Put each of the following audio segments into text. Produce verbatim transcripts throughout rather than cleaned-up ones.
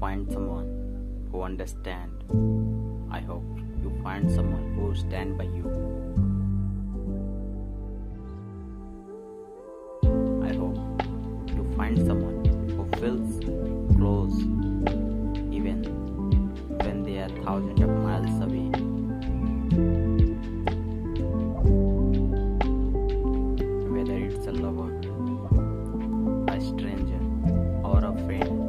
find someone who understands. I hope you find someone who will stand by you. I hope you find someone who feels close even when they are thousands of miles away. Whether it's a lover, a stranger, or a friend,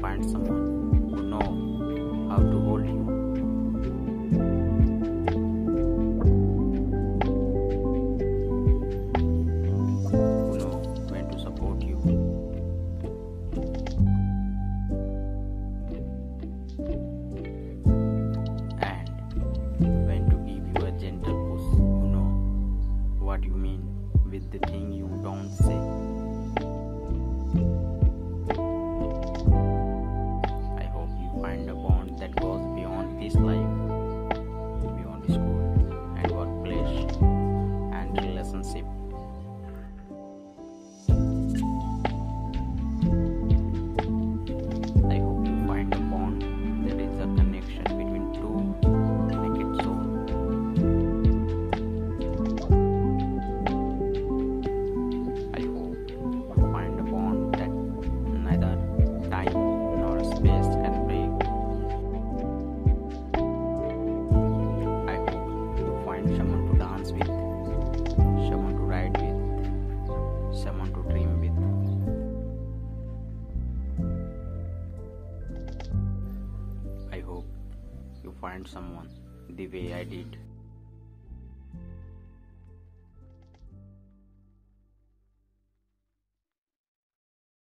find someone who knows how to hold you. Who knows when to support you. And when to give you a gentle push. Who knows what you mean with the thing you don't say. Find a bond that goes beyond this life, beyond school and workplace and relationship. I hope you find a bond that is a connection between two to make it so. I hope you find a bond that neither time nor space can. Someone to dance with, someone to ride with, someone to dream with. I hope you find someone the way I did.